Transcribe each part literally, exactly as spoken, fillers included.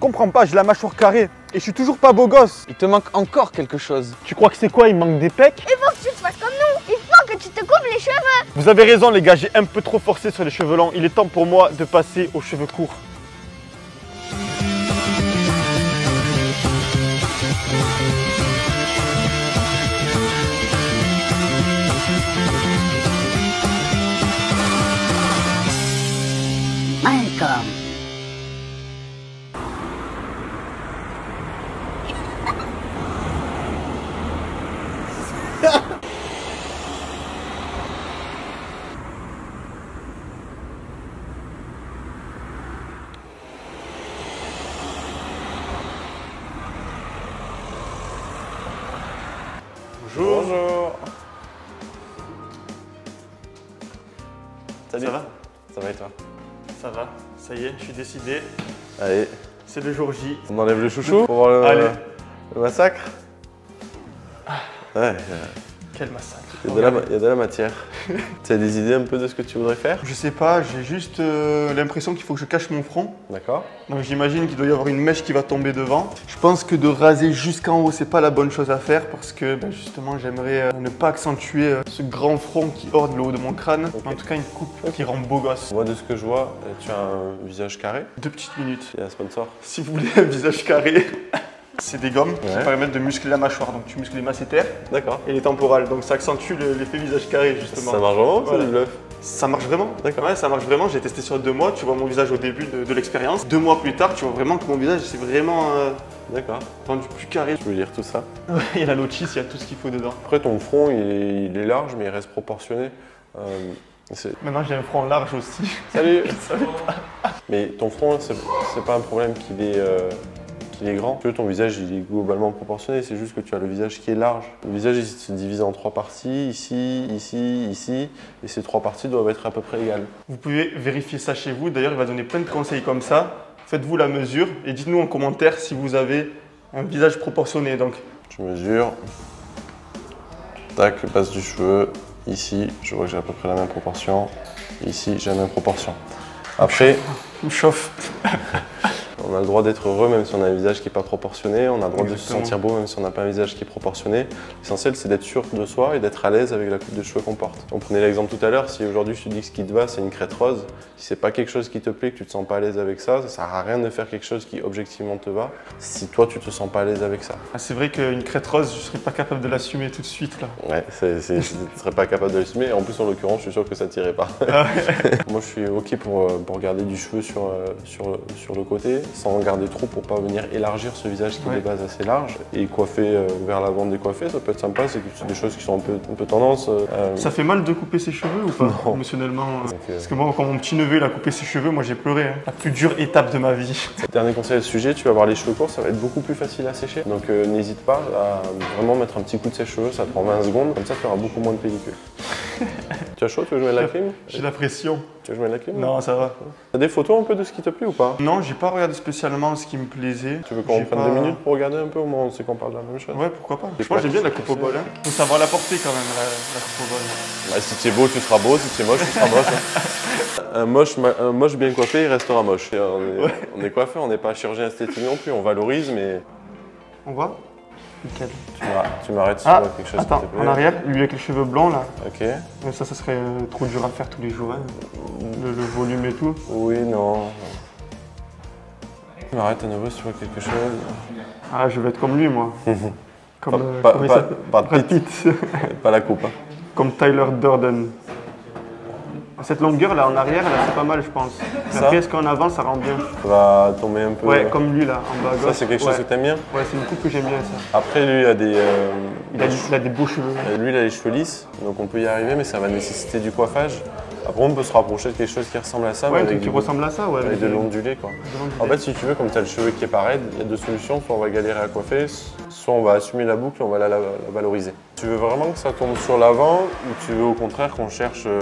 comprends pas, j'ai la mâchoire carrée et je suis toujours pas beau gosse. Il te manque encore quelque chose. Tu crois que c'est quoi? Il manque des pecs? Il faut que tu te fasses comme nous. Il faut que tu te coupes les cheveux. Vous avez raison les gars, j'ai un peu trop forcé sur les cheveux longs. Il est temps pour moi de passer aux cheveux courts. Bonjour. Salut. Ça va? Ça va et toi? Ça va, ça y est, je suis décidé. Allez. C'est le jour J. On enlève le chouchou pour voir le, Allez. Euh, le massacre. Ouais. Quel massacre. Il y a de la, il y a de la matière. Tu as des idées un peu de ce que tu voudrais faire? Je sais pas, j'ai juste euh, l'impression qu'il faut que je cache mon front. D'accord. Donc j'imagine qu'il doit y avoir une mèche qui va tomber devant. Je pense que de raser jusqu'en haut, c'est pas la bonne chose à faire parce que ben, justement j'aimerais euh, ne pas accentuer euh, ce grand front qui horde le haut de mon crâne. Okay. En tout cas, une coupe okay. qui rend beau gosse. Moi, de ce que je vois, tu as un visage carré. Deux petites minutes. Il y a un sponsor. Si vous voulez un visage carré. C'est des gommes ouais. qui permettent de muscler la mâchoire, donc tu muscles les masséter et les temporales, donc ça accentue l'effet visage carré justement. Ça marche vraiment voilà. c'est le bluff. Ça marche vraiment, d'accord. Ouais, ça marche vraiment, j'ai testé sur deux mois, tu vois mon visage au début de, de l'expérience. Deux mois plus tard, tu vois vraiment que mon visage c'est vraiment euh, d'accord. rendu plus carré. Tu veux lire tout ça? Ouais, il y a la lotis, il y a tout ce qu'il faut dedans. Après ton front, il est, il est large mais il reste proportionné. Euh, Maintenant j'ai un front large aussi. Salut. pas. Mais ton front, c'est pas un problème qu'il est... Euh... Il est grand. Tu vois, ton visage il est globalement proportionné, c'est juste que tu as le visage qui est large. Le visage il se divise en trois parties, ici, ici, ici, et ces trois parties doivent être à peu près égales. Vous pouvez vérifier ça chez vous, d'ailleurs il va donner plein de conseils comme ça. Faites-vous la mesure et dites-nous en commentaire si vous avez un visage proportionné. Donc, je mesure, tac, le passe du cheveu, ici, je vois que j'ai à peu près la même proportion, ici, j'ai la même proportion. Après, je me chauffe. On a le droit d'être heureux même si on a un visage qui n'est pas proportionné, on a le droit Exactement. de se sentir beau même si on n'a pas un visage qui est proportionné. L'essentiel c'est d'être sûr de soi et d'être à l'aise avec la coupe de cheveux qu'on porte. On prenait l'exemple tout à l'heure, si aujourd'hui je te dis que ce qui te va c'est une crête rose, si c'est pas quelque chose qui te plaît, que tu te sens pas à l'aise avec ça, ça sert à rien de faire quelque chose qui objectivement te va si toi tu te sens pas à l'aise avec ça. Ah, c'est vrai qu'une crête rose, je serais pas capable de l'assumer tout de suite là. Ouais, c'est, c'est, je serais pas capable de l'assumer, en plus en l'occurrence je suis sûr que ça tirait pas. Ah ouais. Moi je suis ok pour, pour garder du cheveu sur, sur, sur le côté, sans garder trop pour pas venir élargir ce visage qui est ouais. de base assez large. Et coiffer euh, vers l'avant décoiffé, ça peut être sympa, c'est des choses qui sont un peu, un peu tendance. Euh... Ça fait mal de couper ses cheveux ou pas non. émotionnellement euh... okay. Parce que moi quand mon petit neveu il a coupé ses cheveux, moi j'ai pleuré. Hein. La plus dure étape de ma vie. Dernier conseil à ce sujet, tu vas avoir les cheveux courts, ça va être beaucoup plus facile à sécher. Donc euh, n'hésite pas à vraiment mettre un petit coup de sèche-cheveux, ça prend vingt secondes, comme ça tu auras beaucoup moins de pellicule. Tu as chaud? Tu veux jouer à la clim? J'ai la pression. Tu veux jouer à la clim? Non, ça va. T'as des photos un peu de ce qui te plaît ou pas? Non, j'ai pas regardé spécialement ce qui me plaisait. Tu veux qu'on prenne pas... deux minutes pour regarder un peu? Au moins, on sait qu'on parle de la même chose. Ouais, pourquoi pas. Je crois que j'aime bien la coupe au bol. Hein. Faut savoir la porter quand même, la, la coupe au bol. Bah, si t'es beau, tu seras beau. Si t'es moche, tu seras moche. Hein. Un moche. Un moche bien coiffé, il restera moche. On est, ouais. on est coiffé, on n'est pas chirurgien esthétique non plus. On valorise, mais. On voit? Nickel. Tu m'arrêtes si ah, tu vois quelque chose attends, qui te plaît. En arrière, lui avec les cheveux blancs là. Ok. Mais ça, ça serait trop dur à faire tous les jours. Hein. Le, le volume et tout. Oui, non. Tu m'arrêtes à nouveau si tu vois quelque chose. Ah, je veux être comme lui moi. Comme pas, euh, pas, pas, pas Brad Pitt. Pas la coupe. Hein. Comme Tyler Durden. Cette longueur là en arrière, là c'est pas mal je pense. Après ce qu'en avant ça rend bien. Ça va tomber un peu. Ouais, comme lui là, en bas à gauche. Ça c'est quelque chose ouais. que t'aimes bien? Ouais, c'est une coupe que j'aime bien ça. Après lui il a des... Euh, il, a, il a des beaux cheveux. Lui il a les cheveux lisses, donc on peut y arriver mais ça va nécessiter du coiffage. Après on peut se rapprocher de quelque chose qui ressemble à ça. Ouais, mais qui du... ressemble à ça, ouais. Avec, avec de l'ondulé quoi. De en fait si tu veux, comme t'as le cheveu qui est pareil, il y a deux solutions, soit on va galérer à coiffer, soit on va assumer la boucle et on va la, la, la valoriser. Tu veux vraiment que ça tombe sur l'avant ou tu veux au contraire qu'on cherche... Euh,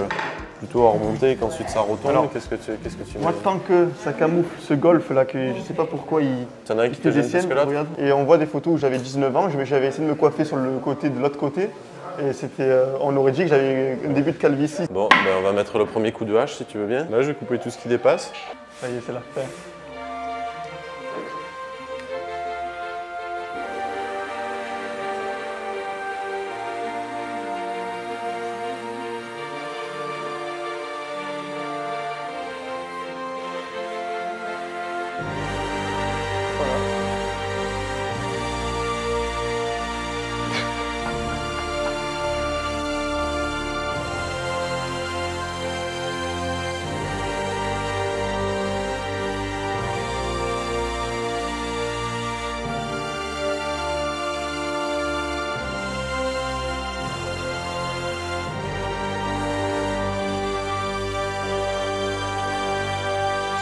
plutôt à remonter et qu'ensuite ça retombe, qu'est-ce que tu, qu'est-ce que tu mets? Moi tant que ça camoufle ce golf là, que je sais pas pourquoi il, ça il te dessine, regarde. Et on voit des photos où j'avais dix-neuf ans, j'avais essayé de me coiffer sur le côté de l'autre côté. Et c'était, euh, on aurait dit que j'avais un début de calvitie. Bon, ben on va mettre le premier coup de hache si tu veux bien. Là je vais couper tout ce qui dépasse. Ça y est, c'est la fin.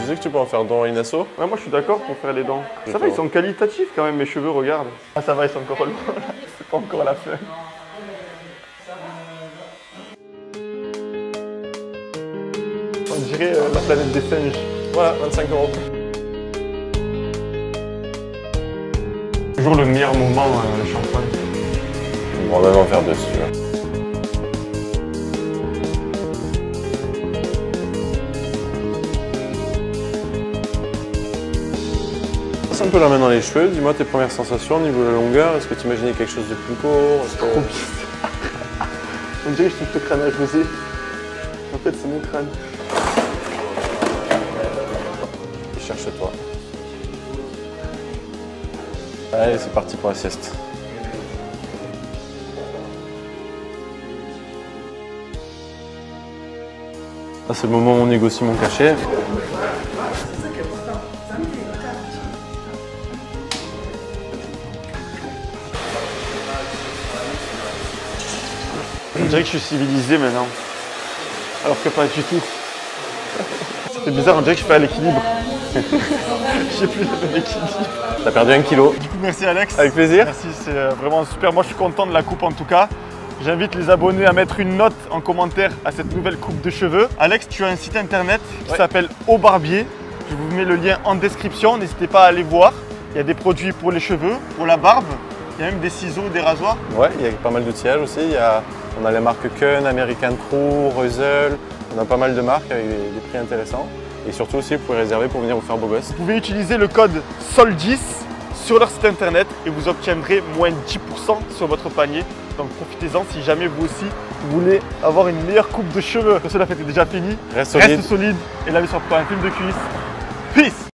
disais que tu peux en faire dans une asso. Ouais, moi je suis d'accord pour faire les dents. Ça va, ils sont qualitatifs quand même, mes cheveux, regarde. Ah, ça va, ils sont encore loin. C'est pas encore la fin. On dirait euh, la planète des singes. Voilà, vingt-cinq euros. Toujours le meilleur moment, euh, le champagne. On va en faire deux si tu veux. C'est un peu la main dans les cheveux, dis-moi tes premières sensations au niveau de la longueur, est-ce que tu imaginais quelque chose de plus court? C'est trop bizarre. On dirait que je touche le crâne à José. En fait c'est mon crâne. Et cherche-toi. Allez, c'est parti pour la sieste. Là c'est le moment où on négocie mon cachet. Je dirais que je suis civilisé maintenant, alors que pas du tout. C'est bizarre, on dirait que je suis pas à l'équilibre. J'ai plus le même équilibre. T'as perdu un kilo. Du coup, merci Alex. Avec plaisir. Merci, c'est vraiment super. Moi, je suis content de la coupe en tout cas. J'invite les abonnés à mettre une note en commentaire à cette nouvelle coupe de cheveux. Alex, tu as un site internet qui s'appelle ouais. Au Barbier. Je vous mets le lien en description. N'hésitez pas à aller voir. Il y a des produits pour les cheveux, pour la barbe. Il y a même des ciseaux, des rasoirs. Ouais, il y a pas mal d'outillages aussi. Il y a... On a les marques Kuhn, American Crew, Russell, on a pas mal de marques avec des, des prix intéressants. Et surtout aussi, vous pouvez réserver pour venir vous faire beau gosse. Vous pouvez utiliser le code S O L D dix sur leur site internet et vous obtiendrez moins de dix pour cent sur votre panier. Donc profitez-en si jamais vous aussi vous voulez avoir une meilleure coupe de cheveux. Parce que la fête est déjà finie. Reste solide. Reste solide et la vie sera pour un film de cuisse. Peace!